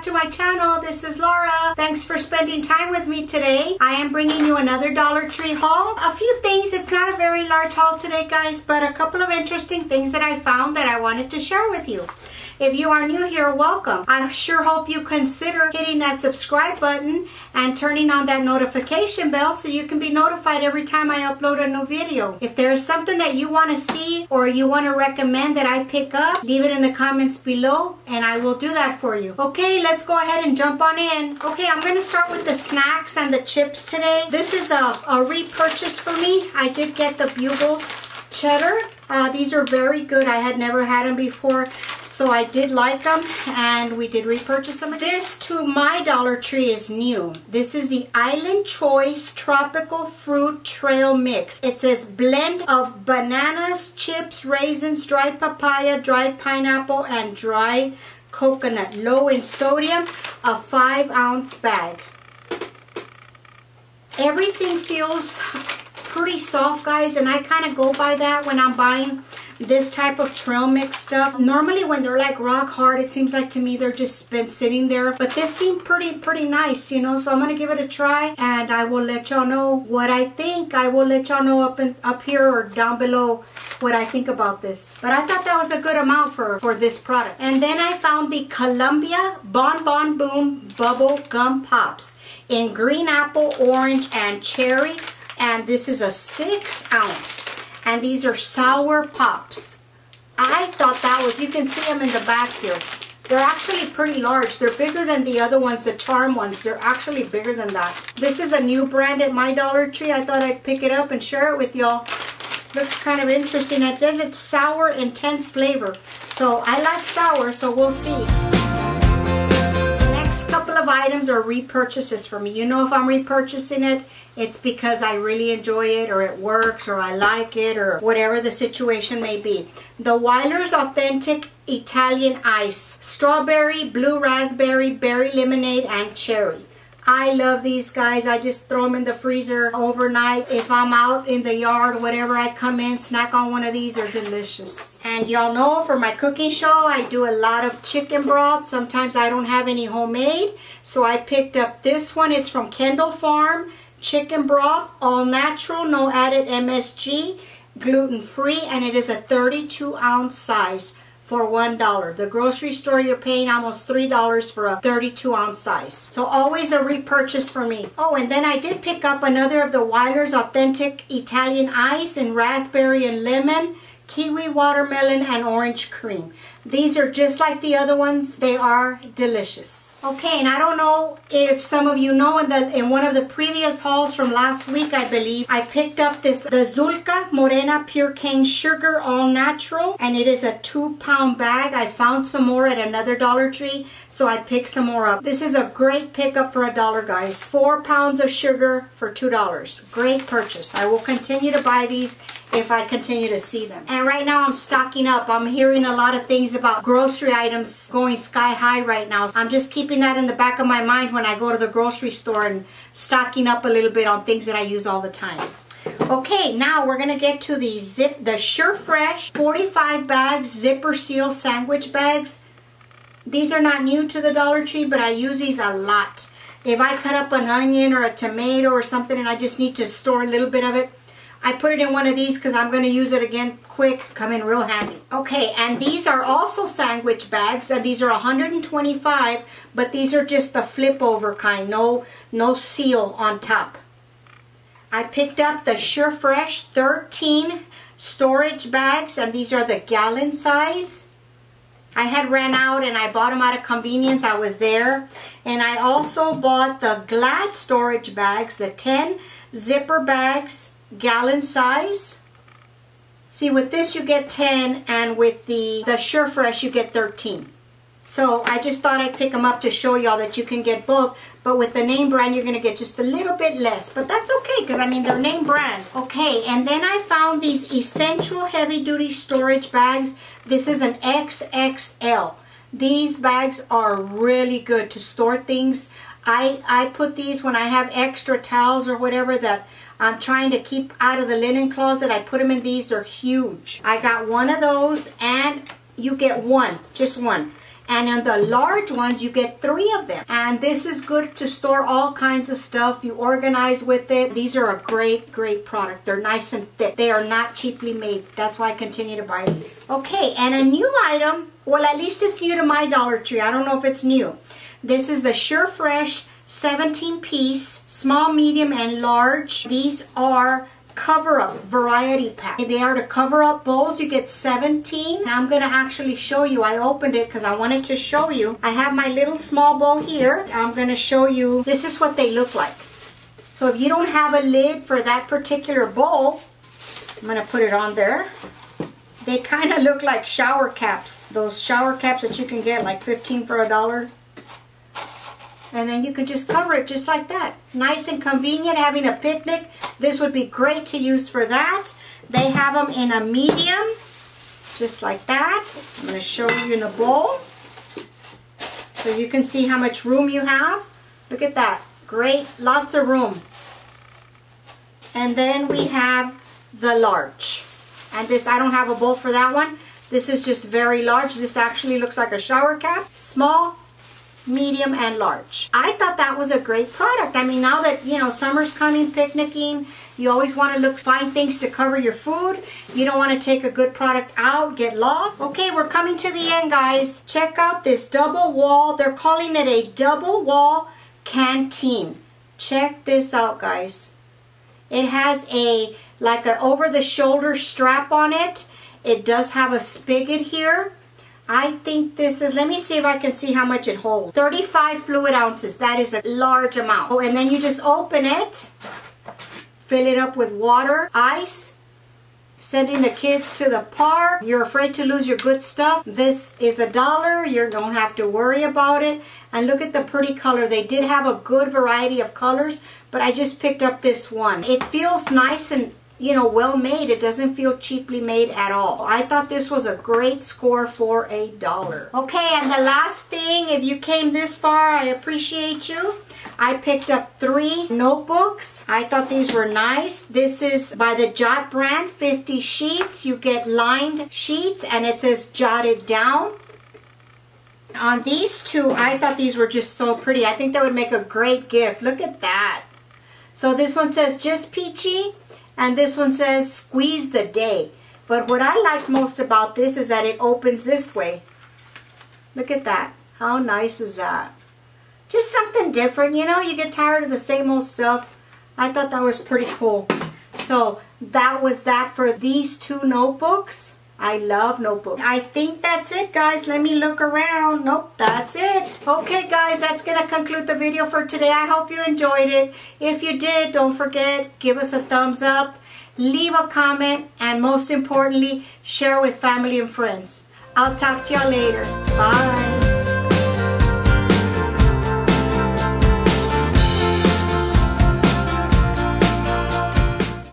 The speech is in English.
back to my channel. This is Laura. Thanks for spending time with me today. I am bringing you another Dollar Tree haul. A few things. It's not a very large haul today, guys, but a couple of interesting things that I found that I wanted to share with you. If you are new here, welcome. I sure hope you consider hitting that subscribe button and turning on that notification bell so you can be notified every time I upload a new video. If there is something that you want to see or you want to recommend that I pick up, leave it in the comments below and I will do that for you. Okay, let's go ahead and jump on in. Okay, I'm going to start with the snacks and the chips today. This is a repurchase for me. I did get the Bugles cheddar. These are very good. I had never had them before, so I did like them, and we did repurchase them. This to my Dollar Tree is new. This is the Island Choice Tropical Fruit Trail Mix. It says blend of bananas, chips, raisins, dried papaya, dried pineapple, and dried coconut. Low in sodium, a 5-ounce bag. Everything feels pretty soft, guys, and I kind of go by that when I'm buying this type of trail mix stuff. Normally when they're like rock hard, it seems like to me they're just been sitting there, but this seemed pretty nice, you know, so I'm gonna give it a try and I will let y'all know what I think. I will let y'all know up here or down below what I think about this, but I thought that was a good amount for this product. And then I found the Columbia Bon Bon Boom Bubble Gum Pops in green apple, orange, and cherry, and this is a 6-ounce. And these are sour pops. I thought that was, you can see them in the back here. They're actually pretty large. They're bigger than the other ones, the charm ones. They're actually bigger than that. This is a new brand at my Dollar Tree. I thought I'd pick it up and share it with y'all. Looks kind of interesting. It says it's sour, intense flavor. So I like sour, so we'll see. Next couple of items are repurchases for me. You know, if I'm repurchasing it, it's because I really enjoy it, or it works, or I like it, or whatever the situation may be. The Wyler's Authentic Italian Ice. Strawberry, blue raspberry, berry lemonade, and cherry. I love these, guys. I just throw them in the freezer overnight. If I'm out in the yard, whatever, I come in, snack on one of these. Are delicious. And y'all know for my cooking show, I do a lot of chicken broth. Sometimes I don't have any homemade, so I picked up this one. It's from Kendall Farm. Chicken broth, all natural, no added MSG, gluten free, and it is a 32-ounce size for $1. The grocery store, you're paying almost $3 for a 32-ounce size. So always a repurchase for me. Oh, and then I did pick up another of the Wyler's Authentic Italian Ice in raspberry and lemon, kiwi, watermelon, and orange cream. These are just like the other ones. They are delicious. Okay, and I don't know if some of you know, in one of the previous hauls from last week, I believe, I picked up the Zulka Morena Pure Cane Sugar All Natural, and it is a 2-pound bag. I found some more at another Dollar Tree, so I picked some more up. This is a great pickup for $1, guys. 4 pounds of sugar for $2. Great purchase. I will continue to buy these if I continue to see them. And right now I'm stocking up. I'm hearing a lot of things about grocery items going sky high right now. I'm just keeping that in the back of my mind when I go to the grocery store and stocking up a little bit on things that I use all the time. Okay, now we're gonna get to the Sure Fresh 45 bags zipper seal sandwich bags. These are not new to the Dollar Tree, but I use these a lot. If I cut up an onion or a tomato or something and I just need to store a little bit of it, I put it in one of these because I'm going to use it again quick. Come in real handy. Okay, and these are also sandwich bags, and these are 125, but these are just the flip over kind, no seal on top. I picked up the Sure Fresh 13 storage bags, and these are the gallon size. I had ran out and I bought them out of convenience. I was there. And I also bought the Glad storage bags, the 10 zipper bags, gallon size. See, with this you get 10, and with the Sure Fresh you get 13. So I just thought I'd pick them up to show y'all that you can get both, but with the name brand you're gonna get just a little bit less, but that's okay because I mean they're name brand. Okay, and then I found these essential heavy duty storage bags. This is an XXL. These bags are really good to store things. I put these when I have extra towels or whatever that I'm trying to keep out of the linen closet. I put them in these. They're huge. I got one of those, and you get one, just one. and on the large ones you get 3 of them, and this is good to store all kinds of stuff. You organize with it. These are a great product. They're nice and thick. They are not cheaply made. That's why I continue to buy these. Okay, and a new item, well, at least it's new to my Dollar Tree. I don't know if it's new. This is the Sure Fresh 17-piece, small, medium, and large. These are cover-up variety pack. They are the cover-up bowls. You get 17. And I'm going to actually show you. I opened it because I wanted to show you. I have my little small bowl here. I'm going to show you. This is what they look like. So if you don't have a lid for that particular bowl, I'm going to put it on there. They kind of look like shower caps. Those shower caps that you can get like 15 for $1. And then you can just cover it just like that. Nice and convenient, having a picnic. This would be great to use for that. They have them in a medium, just like that. I'm going to show you in a bowl, so you can see how much room you have. Look at that. Great, lots of room. And then we have the large. And this, I don't have a bowl for that one. This is just very large. This actually looks like a shower cap. Small, medium, and large. I thought that was a great product. I mean, now that, you know, summer's coming, picnicking, you always want to find things to cover your food. You don't want to take a good product out, get lost. Okay, we're coming to the end, guys. Check out this double wall. They're calling it a double wall canteen. Check this out, guys. It has a, like an over-the-shoulder strap on it. It does have a spigot here. I think this is, let me see if I can see how much it holds. 35 fluid ounces. That is a large amount. Oh, and then you just open it, fill it up with water, ice, sending the kids to the park. You're afraid to lose your good stuff. This is $1. You don't have to worry about it. And look at the pretty color. They did have a good variety of colors, but I just picked up this one. It feels nice and, you know, well made. It doesn't feel cheaply made at all. I thought this was a great score for $1. Okay, and the last thing, if you came this far, I appreciate you. I picked up 3 notebooks. I thought these were nice. This is by the Jot brand, 50 sheets. You get lined sheets, and it says jotted down. On these two, I thought these were just so pretty. I think that would make a great gift. Look at that. So this one says just peachy. And this one says, squeeze the day. But what I like most about this is that it opens this way. Look at that. How nice is that? Just something different, you know? You get tired of the same old stuff. I thought that was pretty cool. So that was that for these 2 notebooks. I love notebooks. I think that's it, guys. Let me look around. Nope, that's it. Okay, guys, that's going to conclude the video for today. I hope you enjoyed it. If you did, don't forget, give us a thumbs up, leave a comment, and most importantly, share with family and friends. I'll talk to y'all later. Bye.